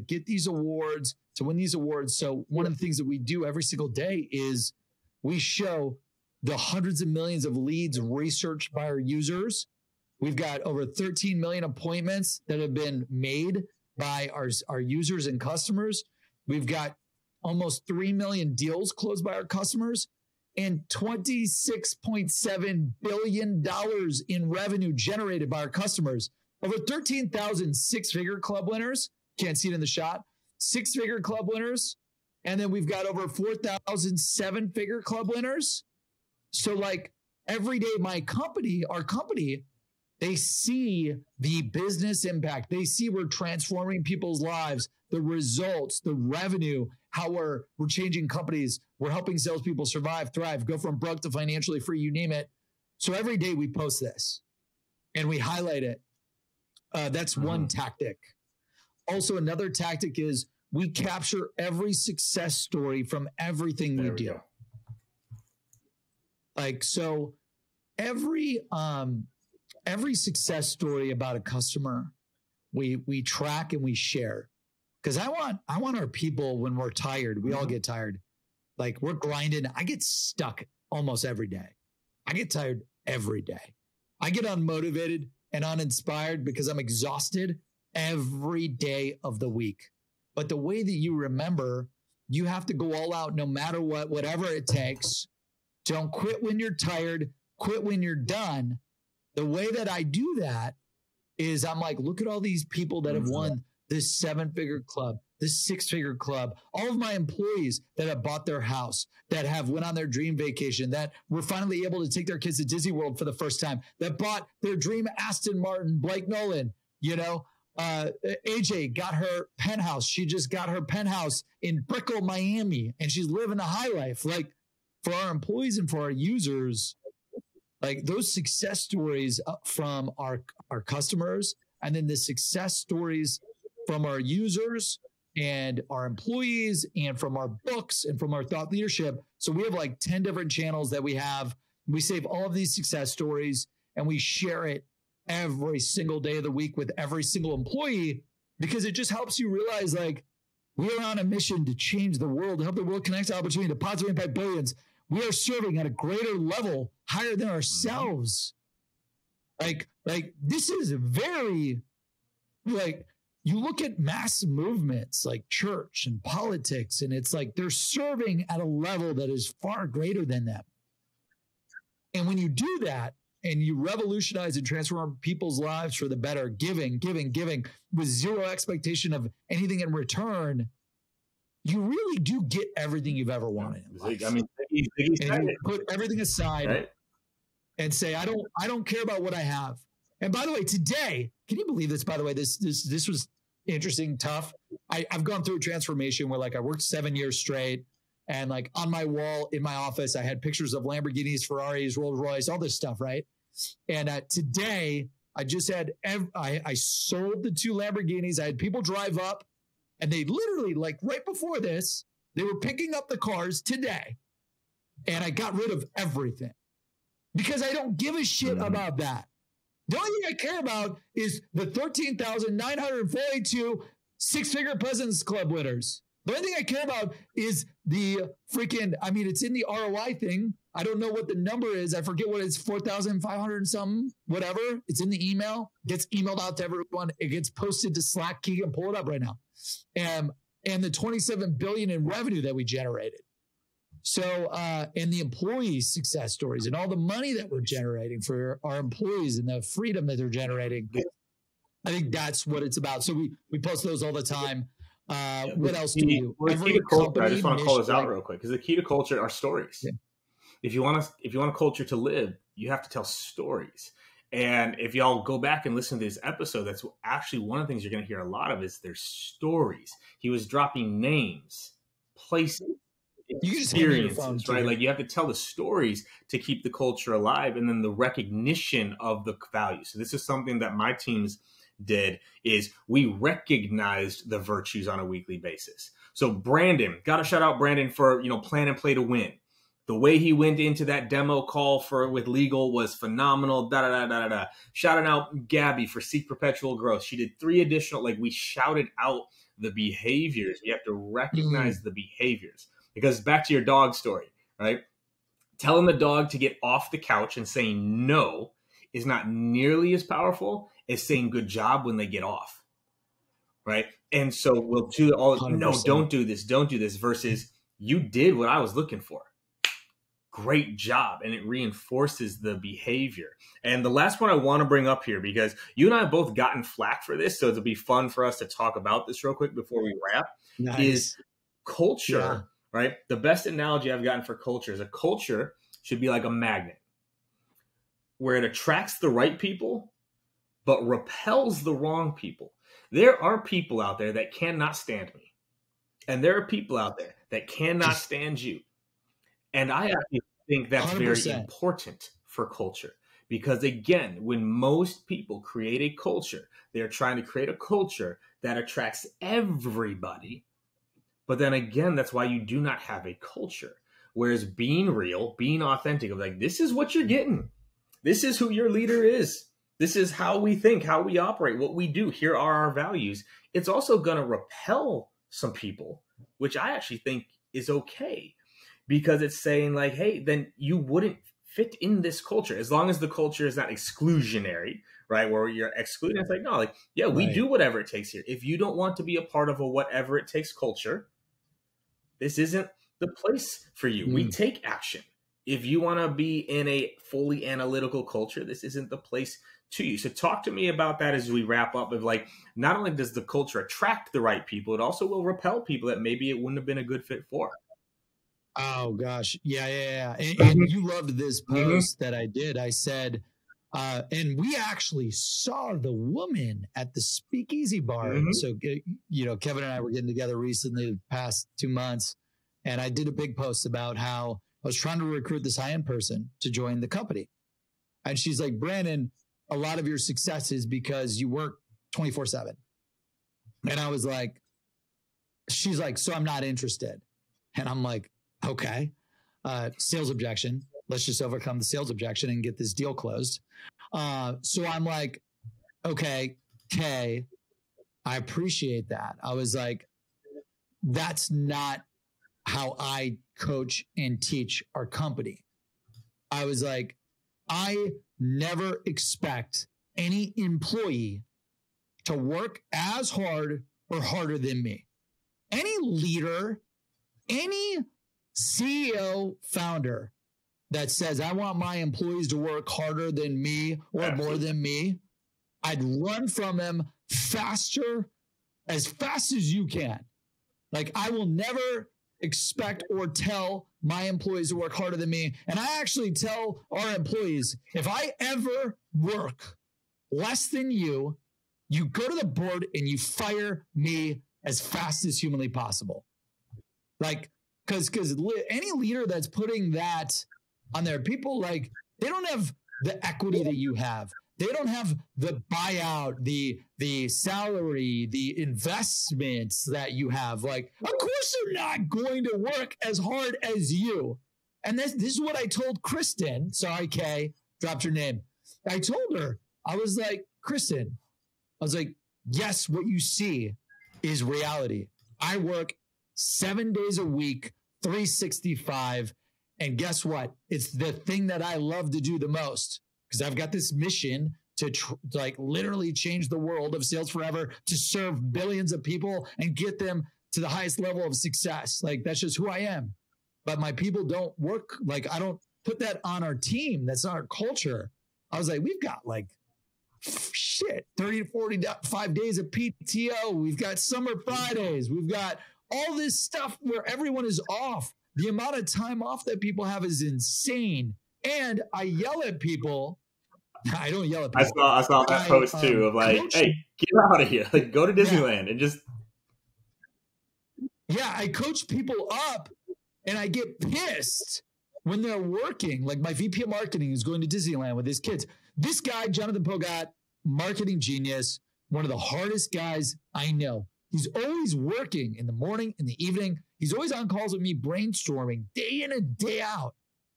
get these awards, to win these awards. So one of the things that we do every single day is we show the hundreds of millions of leads researched by our users. We've got over 13 million appointments that have been made by our users and customers. We've got almost 3 million deals closed by our customers, and $26.7 billion in revenue generated by our customers. Over 13,000 six-figure club winners. Can't see it in the shot. Six-figure club winners. And then we've got over 4,000 seven-figure club winners. So like every day, my company, our company, they see the business impact. They see we're transforming people's lives, the results, the revenue, how we're changing companies. We're helping salespeople survive, thrive, go from broke to financially free, you name it. So every day we post this and we highlight it. That's one tactic. Also, another tactic is we capture every success story from everything we do. Like, so every success story about a customer, we track and we share. Because I want our people, when we're tired, we all get tired. Like, we're grinding. I get stuck almost every day. I get tired every day. I get unmotivated and uninspired because I'm exhausted every day of the week. But the way that you remember, you have to go all out no matter what, whatever it takes. Don't quit when you're tired, quit when you're done. The way that I do that is I'm like, look at all these people that have won this 7-figure club, this 6-figure club, all of my employees that have bought their house, that have went on their dream vacation, that were finally able to take their kids to Disney World for the first time, that bought their dream Aston Martin, Blake Nolan, you know, AJ got her penthouse. She just got her penthouse in Brickell, Miami, and she's living a high life. Like, for our employees and for our users, like those success stories from our customers, and then the success stories from our users and our employees and from our books and from our thought leadership. So we have like 10 different channels that we have. We save all of these success stories and we share it every single day of the week with every single employee, because it just helps you realize, like, we are on a mission to change the world, to help the world connect to opportunity, to positively impact billions. We are serving at a greater level, higher than ourselves. Like this is very, like, you look at mass movements like church and politics, and it's like they're serving at a level that is far greater than them. And when you do that and you revolutionize and transform people's lives for the better, giving with zero expectation of anything in return, you really do get everything you've ever wanted in life. I mean, and you put everything aside, right? And say, I don't care about what I have. And by the way, today, can you believe this? By the way, this was interesting, tough. I've gone through a transformation where, like, I worked 7 years straight, and like on my wall in my office, I had pictures of Lamborghinis, Ferraris, Rolls Royce, all this stuff, right? And today, I just had I sold the 2 Lamborghinis. I had people drive up. And they literally, like right before this, they were picking up the cars today. And I got rid of everything because I don't give a shit about that. The only thing I care about is the 13,942 six-figure President's Club winners. The only thing I care about is the freaking, I mean, it's in the ROI thing. I don't know what the number is. I forget what it's, 4,500 and something, whatever. It's in the email. It gets emailed out to everyone. It gets posted to Slack. Key and pull it up right now. And the $27 billion in revenue that we generated. So, and the employee success stories and all the money that we're generating for our employees and the freedom that they're generating. I think that's what it's about. So we post those all the time. What else do we do? Well, the key to culture, I just want to call this out real quick, because the key to culture are stories. Yeah. If you want a culture to live, you have to tell stories. And if y'all go back and listen to this episode, that's actually one of the things you're going to hear a lot of is their stories. He was dropping names, places, experiences, right? Like, you have to tell the stories to keep the culture alive, and then the recognition of the value. So this is something that my teams did, is we recognized the virtues on a weekly basis. So Brandon, got to shout out Brandon for, plan and play to win. The way he went into that demo call with legal was phenomenal. Shouting out Gabby for Seek Perpetual Growth. She did 3 additional, we shouted out the behaviors. We have to recognize the behaviors, because back to your dog story, right? Telling the dog to get off the couch and saying no is not nearly as powerful as saying good job when they get off, right? And so we'll do all, 100%. No, don't do this, versus you did what I was looking for. Great job. And it reinforces the behavior. And the last one I want to bring up here, because you and I have both gotten flack for this, so it'll be fun for us to talk about this real quick before we wrap, is culture, right? The best analogy I've gotten for culture is a culture should be like a magnet, where it attracts the right people, but repels the wrong people. There are people out there that cannot stand me. And there are people out there that cannot stand you. And I actually think that's 100%. Very important for culture. Because again, when most people create a culture, they're trying to create a culture that attracts everybody. But then again, that's why you do not have a culture. Whereas being real, being authentic, of this is what you're getting. This is who your leader is. This is how we think, how we operate, what we do. Here are our values. It's also going to repel some people, which I actually think is okay, because it's saying hey, then you wouldn't fit in this culture, as long as the culture is not exclusionary, right? Where you're excluding. It's no, yeah, we do whatever it takes here. If you don't want to be a part of a whatever it takes culture, this isn't the place for you. We take action. If you want to be in a fully analytical culture, this isn't the place to you. So talk to me about that as we wrap up, of not only does the culture attract the right people, it also will repel people that maybe it wouldn't have been a good fit for. Oh gosh. Yeah. And you loved this post that I did. I said, and we actually saw the woman at the speakeasy bar. So, Kevin and I were getting together recently, the past 2 months. And I did a big post about how I was trying to recruit this high-end person to join the company. And she's like, Brandon, a lot of your success is because you work 24/7. And I was like, she's like, so I'm not interested. And I'm like, okay, sales objection. Let's just overcome the sales objection and get this deal closed. So I'm like, okay, I appreciate that. I was like, that's not how I coach and teach our company. I was like, I never expect any employee to work as hard or harder than me. Any leader, any CEO, founder that says, I want my employees to work harder than me or more than me, I'd run from them faster, as fast as you can. I will never expect or tell my employees to work harder than me. And I actually tell our employees, if I ever work less than you, you go to the board and you fire me as fast as humanly possible. Because any leader that's putting that on their people, they don't have the equity that you have. They don't have the buyout, the salary, the investments that you have. Of course they're not going to work as hard as you. And this is what I told Kristen. Sorry, Kay, dropped her name. I told her, I was like, Kristen, yes, what you see is reality. I work 7 days a week, 365. And guess what? It's the thing that I love to do the most, because I've got this mission to like literally change the world of sales forever, to serve billions of people and get them to the highest level of success. Like, that's just who I am. But my people don't work. Like, I don't put that on our team. That's not our culture. I was like, we've got like 30 to 45 days of PTO. We've got summer Fridays. We've got all this stuff where everyone is off. The amount of time off that people have is insane. And I yell at people. I don't yell at people. I saw that post too of like, hey, get out of here. Like, go to Disneyland and just. Yeah, I coach people up and I get pissed when they're working. Like, my VP of marketing is going to Disneyland with his kids. This guy, Jonathan Pogott, marketing genius, one of the hardest guys I know. He's always working in the morning, in the evening. He's always on calls with me brainstorming day in and day out.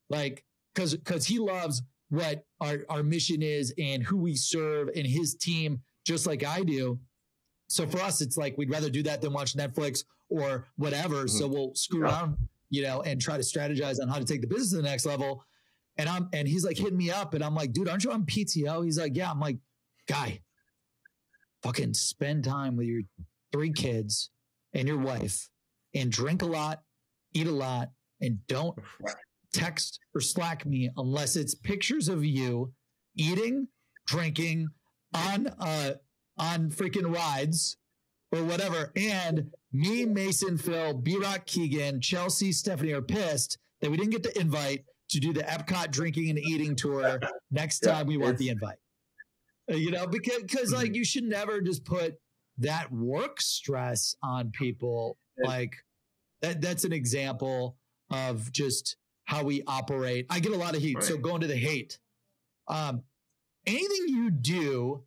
Like, because he loves what our mission is and who we serve and his team, just like I do. So for us, it's like, we'd rather do that than watch Netflix or whatever. Mm-hmm. So we'll screw around, you know, and try to strategize on how to take the business to the next level. And he's like hitting me up and I'm like, dude, aren't you on PTO? He's like, yeah. I'm like, guy, fucking spend time with your 3 kids and your wife and drink a lot, eat a lot, and don't text or Slack me unless it's pictures of you eating, drinking on freaking rides or whatever. And me, Mason, Phil, B-Rock, Keegan, Chelsea, Stephanie are pissed that we didn't get the invite to do the Epcot drinking and eating tour. Next time we want the invite, you know, because like, you should never just put that work stress on people. Like, that's an example of just how we operate. I get a lot of heat. Right. So going to the hate, anything you do,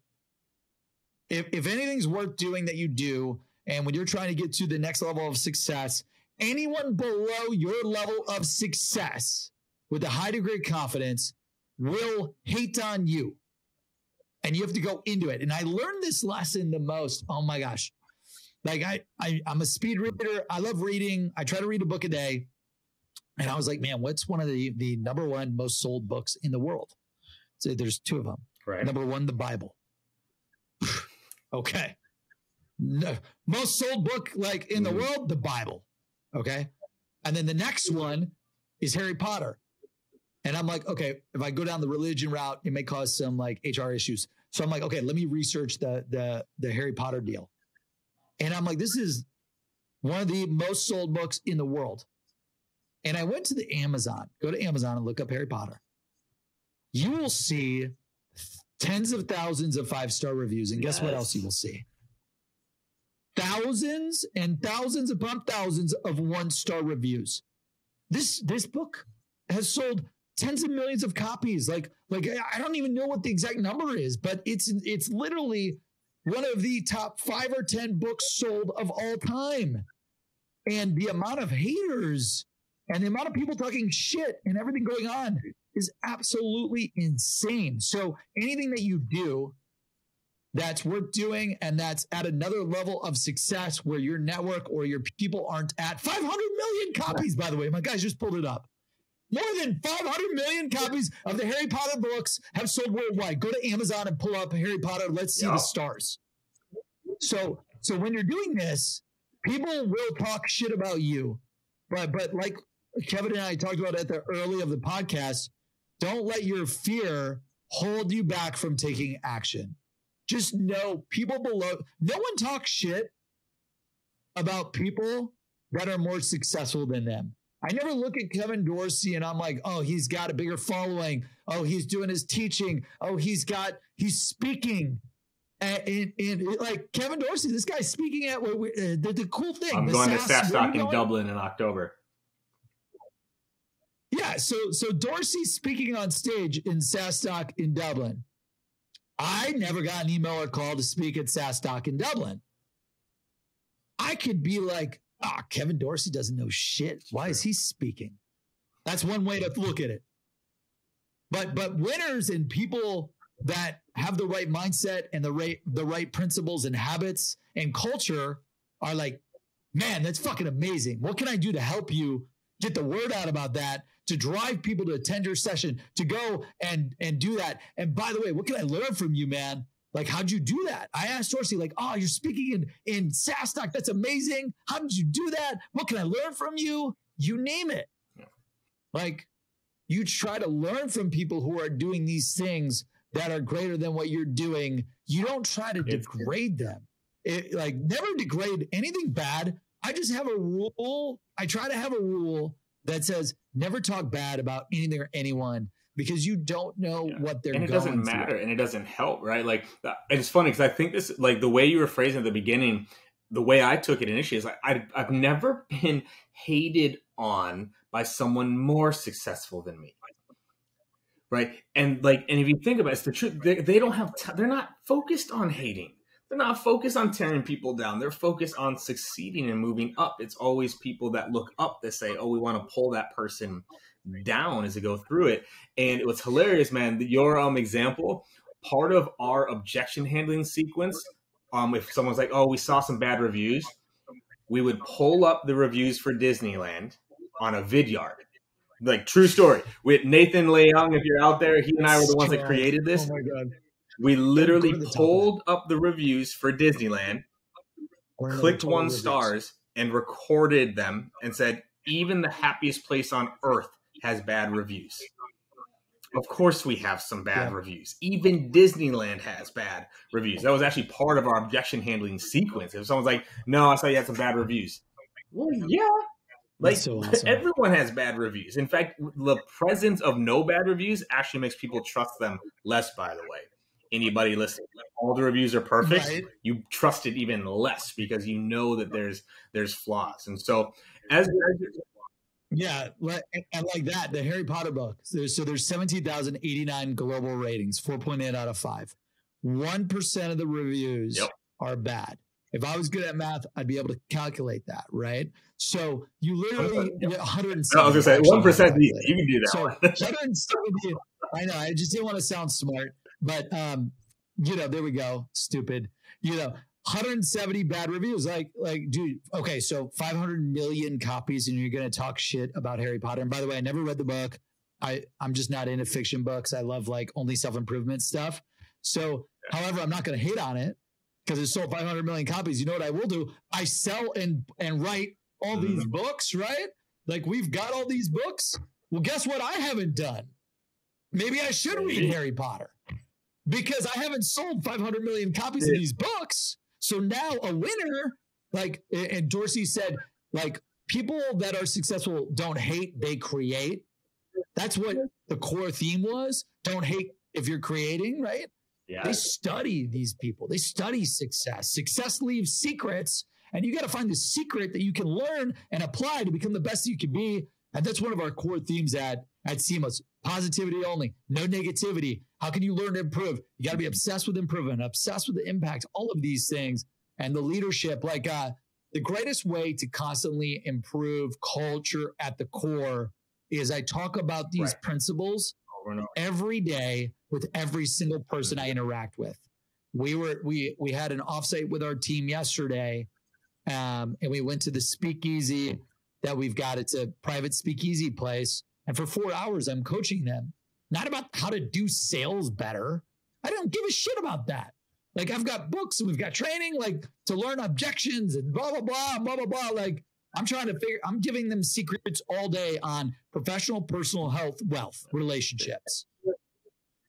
if anything's worth doing that you do, and when you're trying to get to the next level of success, anyone below your level of success with a high degree of confidence will hate on you. And you have to go into it. And I learned this lesson the most. Oh my gosh. Like, I'm a speed reader. I love reading. I try to read a book a day. And I was like, man, what's one of the number one most sold books in the world? So there's 2 of them. Right. Number 1, the Bible. Okay. No, most sold book like in the world, the Bible. Okay. And then the next one is Harry Potter. And I'm like, okay, if I go down the religion route, it may cause some like HR issues. So I'm like, okay, let me research the Harry Potter deal. And I'm like, this is one of the most sold books in the world. And I went to go to Amazon and look up Harry Potter. You will see tens of thousands of 5-star reviews. And guess what else you will see? Thousands and thousands upon thousands of 1-star reviews. This book has sold tens of millions of copies. Like I don't even know what the exact number is, but it's literally one of the top 5 or 10 books sold of all time. And the amount of haters and the amount of people talking shit and everything going on is absolutely insane. So anything that you do that's worth doing and that's at another level of success where your network or your people aren't at 500 million copies, by the way, my guys just pulled it up. More than 500 million copies of the Harry Potter books have sold worldwide. Go to Amazon and pull up Harry Potter. Let's see the stars. So when you're doing this, people will talk shit about you. But like Kevin and I talked about at the early of the podcast, don't let your fear hold you back from taking action. Just know people below. No one talks shit about people that are more successful than them. I never look at Kevin Dorsey and I'm like, oh, he's got a bigger following. Oh, he's doing his teaching. Oh, he's speaking. And like Kevin Dorsey, this guy's speaking at the cool thing. I'm going to Sastock in Dublin in October. Yeah. So Dorsey's speaking on stage in Sastock in Dublin. I never got an email or call to speak at Sastock in Dublin. I could be like, ah, Kevin Dorsey doesn't know shit. Why is he speaking? That's one way to look at it. But winners and people that have the right mindset and the right principles and habits and culture are like, man, that's fucking amazing. What can I do to help you get the word out about that, to drive people to attend your session, to go and do that? And by the way, what can I learn from you, man? Like, how'd you do that? I asked Dorsey, like, oh, you're speaking in Sastock. That's amazing. How did you do that? What can I learn from you? You name it. Yeah. Like, you try to learn from people who are doing these things that are greater than what you're doing. You don't try to degrade them. Like, never degrade anything bad. I just have a rule. I try to have a rule that says never talk bad about anything or anyone, because you don't know what they're going through. And it doesn't matter, and it doesn't help, right? Like, it's funny because I think this, like, the way you were phrasing at the beginning, the way I took it initially is like, I've never been hated on by someone more successful than me. Right. And like, and if you think about it, it's the truth. They don't have, they're not focused on hating. They're not focused on tearing people down. They're focused on succeeding and moving up. It's always people that look up that say, oh, we want to pull that person down as they go through it. And it was hilarious, man. Your example, part of our objection handling sequence, if someone's like, oh, we saw some bad reviews, we would pull up the reviews for Disneyland on a Vidyard. Like, true story. With Nathan Leung, if you're out there, he and I were the ones that created this. Oh, my God. We literally pulled up the reviews for Disneyland, clicked 1 stars, and recorded them and said, even the happiest place on earth has bad reviews. Of course we have some bad reviews. Even Disneyland has bad reviews. That was actually part of our objection handling sequence. If someone's like, no, I saw you had some bad reviews. Well, yeah. Like, so awesome. Everyone has bad reviews. In fact, the presence of no bad reviews actually makes people trust them less, by the way. Anybody listening, all the reviews are perfect. Right. You trust it even less because you know that there's flaws. And so like that, the Harry Potter book. So there's 17,089 global ratings, 4.8 out of 5. 1% of the reviews are bad. If I was good at math, I'd be able to calculate that, right? So you literally 170. I was going to say 1%. You can do that. So 170. I know. I just didn't want to sound smart. But, you know, there we go. Stupid, you know, 170 bad reviews. Like, dude, okay. So 500 million copies and you're going to talk shit about Harry Potter. And by the way, I never read the book. I'm just not into fiction books. I love like only self-improvement stuff. So, however, I'm not going to hate on it because it sold 500 million copies. You know what I will do? I sell and write all these books, right? Like, we've got all these books. Well, guess what I haven't done? Maybe I should read Harry Potter, because I haven't sold 500 million copies of these books. So now a winner, like, and Dorsey said, like, people that are successful don't hate, they create. That's what the core theme was. Don't hate if you're creating, right? Yeah. They study these people. They study success. Success leaves secrets, and you got to find the secret that you can learn and apply to become the best you can be. And that's one of our core themes at Seamless. Positivity only, no negativity. How can you learn to improve? You got to be obsessed with improvement, obsessed with the impact, all of these things. And the leadership, like the greatest way to constantly improve culture at the core is I talk about these principles every day with every single person I interact with. We had an offsite with our team yesterday, and we went to the speakeasy that we've got. It's a private speakeasy place. And for 4 hours, I'm coaching them, not about how to do sales better. I don't give a shit about that. Like, I've got books and we've got training, like, to learn objections and blah, blah, blah, blah, blah, blah. Like, I'm giving them secrets all day on professional, personal health, wealth, relationships.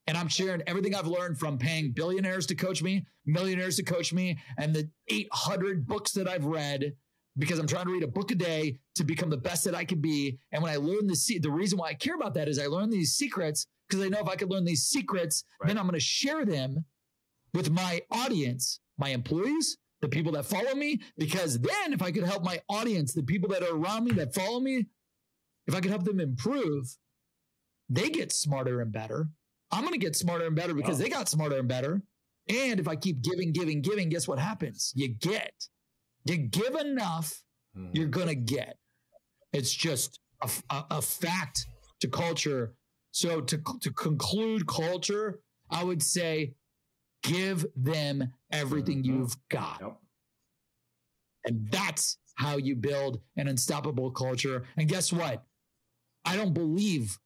And I'm sharing everything I've learned from paying billionaires to coach me, millionaires to coach me, and the 800 books that I've read, because I'm trying to read a book a day to become the best that I can be. And when I learn the reason why I care about that is I learn these secrets because I know if I can learn these secrets, then I'm going to share them with my audience, my employees, the people that follow me, because then if I could help my audience, the people that are around me, that follow me, if I could help them improve, they get smarter and better. I'm going to get smarter and better because they got smarter and better. And if I keep giving, guess what happens? You give enough, you're going to get. It's just a fact to culture. So to conclude culture, I would say, give them everything you've got. And that's how you build an unstoppable culture. And guess what? I don't believe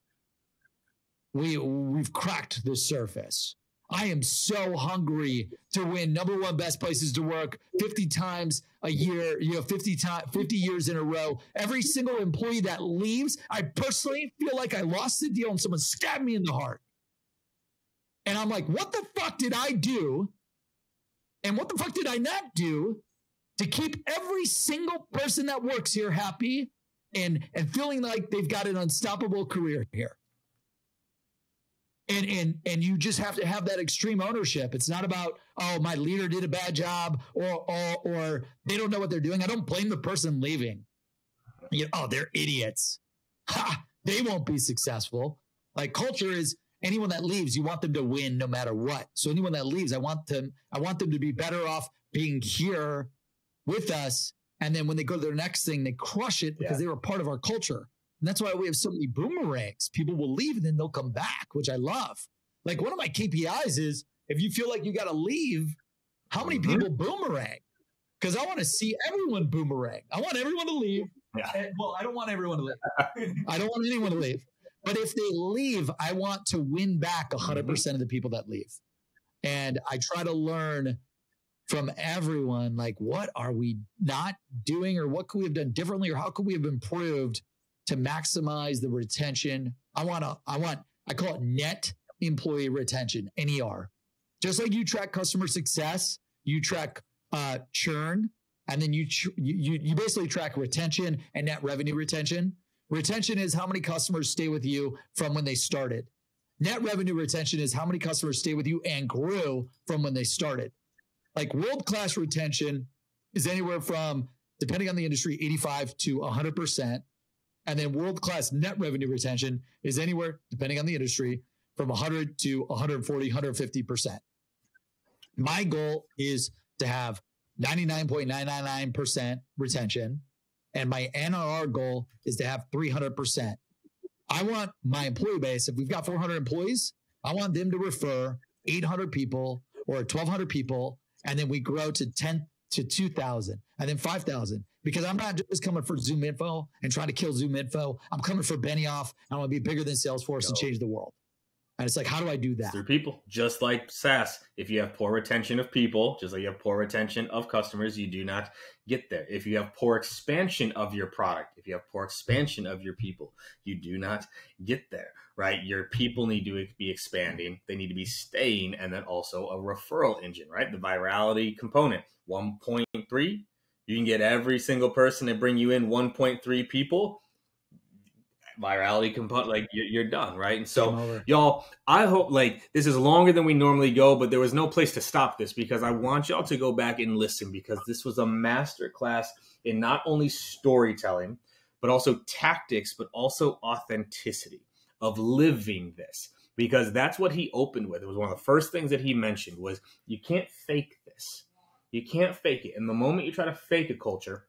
we've cracked the surface. I am so hungry to win #1 best places to work 50 times a year, 50 years in a row. Every single employee that leaves, I personally feel like I lost the deal and someone stabbed me in the heart. And I'm like, what the fuck did I do? And what the fuck did I not do to keep every single person that works here happy and feeling like they've got an unstoppable career here? And you just have to have that extreme ownership. It's not about, oh, my leader did a bad job or they don't know what they're doing. I don't blame the person leaving. Oh, they're idiots. Ha, they won't be successful. Like, culture is anyone that leaves, you want them to win no matter what. So anyone that leaves, I want them to be better off being here with us. And then when they go to their next thing, they crush it because they were part of our culture. And that's why we have so many boomerangs. People will leave and then they'll come back, which I love. Like, one of my KPIs is, if you feel like you got to leave, how many people boomerang? Because I want to see everyone boomerang. I want everyone to leave. Yeah. And, well, I don't want everyone to leave. I don't want anyone to leave. But if they leave, I want to win back 100% of the people that leave. And I try to learn from everyone, like, what are we not doing, or what could we have done differently, or how could we have improved to maximize the retention? I call it net employee retention, NER. Just like you track customer success, you track churn, and then you basically track retention and net revenue retention. Retention is how many customers stay with you from when they started. Net revenue retention is how many customers stay with you and grew from when they started. Like, world-class retention is anywhere from, depending on the industry, 85 to 100%. And then world-class net revenue retention is anywhere, depending on the industry, from 100 to 140, 150%. My goal is to have 99.999% retention, and my NRR goal is to have 300%. I want my employee base, if we've got 400 employees, I want them to refer 800 people or 1,200 people, and then we grow to 10 to 2,000 and then 5,000. Because I'm not just coming for Zoom Info and trying to kill Zoom Info. I'm coming for Benioff. I want to be bigger than Salesforce and change the world. And it's like, how do I do that? Through people, just like SaaS. If you have poor retention of people, just like you have poor retention of customers, you do not get there. If you have poor expansion of your product, if you have poor expansion of your people, you do not get there, right? Your people need to be expanding. They need to be staying. And then also a referral engine, right? The virality component, 1.3. You can get every single person and bring you in 1.3 people. Virality component, like you're done, right? And so, y'all, I hope, like, this is longer than we normally go, but there was no place to stop this because I want y'all to go back and listen, because this was a masterclass in not only storytelling, but also tactics, but also authenticity of living this, because that's what he opened with. It was one of the first things that he mentioned was, you can't fake this. You can't fake it. And the moment you try to fake a culture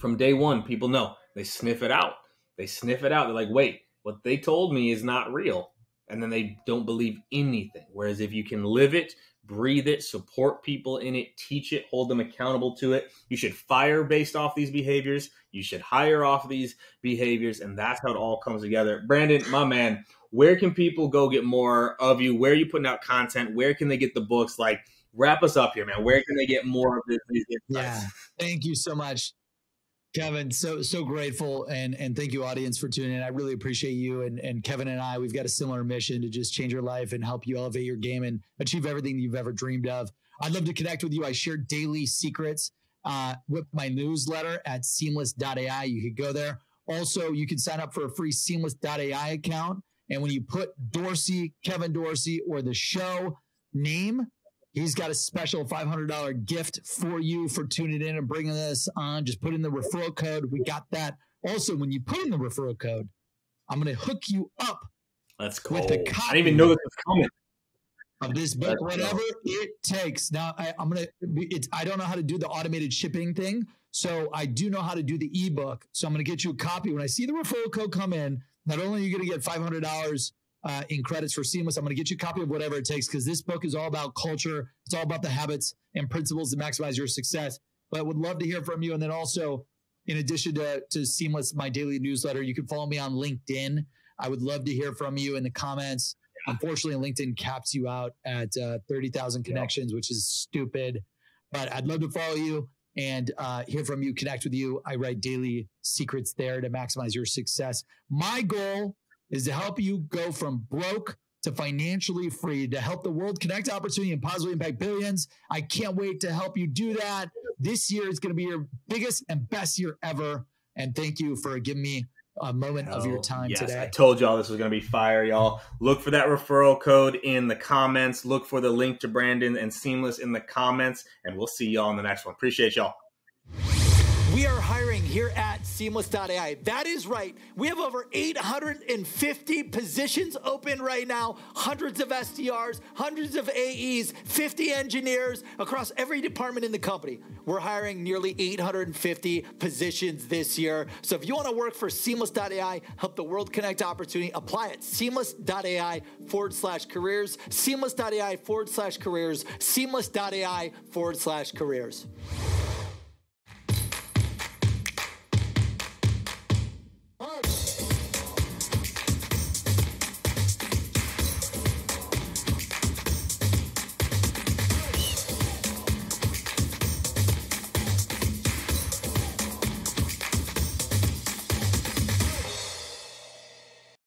from day one, people know. They sniff it out. They sniff it out. They're like, wait, what they told me is not real. And then they don't believe anything. Whereas if you can live it, breathe it, support people in it, teach it, hold them accountable to it. You should fire based off these behaviors. You should hire off these behaviors. And that's how it all comes together. Brandon, my man, where can people go get more of you? Where are you putting out content? Where can they get the books? Like, wrap us up here, man. Where can they get more of these insights? Yeah. Thank you so much, Kevin. So grateful. And thank you, audience, for tuning in. I really appreciate you. And Kevin and I, we've got a similar mission to just change your life and help you elevate your game and achieve everything you've ever dreamed of. I'd love to connect with you. I share daily secrets with my newsletter at Seamless.ai. You could go there. Also, you can sign up for a free Seamless.ai account. And when you put Dorsey, Kevin Dorsey, or the show name, he's got a special $500 gift for you for tuning in and bringing this on. Just put in the referral code. We got that. Also, when you put in the referral code, I'm going to hook you up. That's cool. With the copy. I didn't even know that was coming. Of this book, whatever it takes. Now, I don't know how to do the automated shipping thing, so I do know how to do the ebook. So I'm going to get you a copy. When I see the referral code come in, not only are you going to get $500 in credits for Seamless, I'm going to get you a copy of whatever it takes, because this book is all about culture. It's all about the habits and principles that maximize your success. But I would love to hear from you. And then also, In addition to Seamless, my daily newsletter, you can follow me on LinkedIn. I would love to hear from you in the comments. Unfortunately, LinkedIn caps you out at 30,000 connections, which is stupid. But I'd love to follow you and hear from you, connect with you. I write daily secrets there to maximize your success. My goal is to help you go from broke to financially free, to help the world connect to opportunity and positively impact billions. I can't wait to help you do that. This year is going to be your biggest and best year ever. And thank you for giving me a moment of your time today. I told y'all this was going to be fire, y'all. Look for that referral code in the comments. Look for the link to Brandon and Seamless in the comments. And we'll see y'all in the next one. Appreciate y'all. We are hiring here at Seamless.ai. That is right. We have over 850 positions open right now, hundreds of SDRs, hundreds of AEs, 50 engineers across every department in the company. We're hiring nearly 850 positions this year. So if you want to work for Seamless.ai, help the world connect opportunity, apply at Seamless.ai/careers, Seamless.ai/careers, Seamless.ai/careers.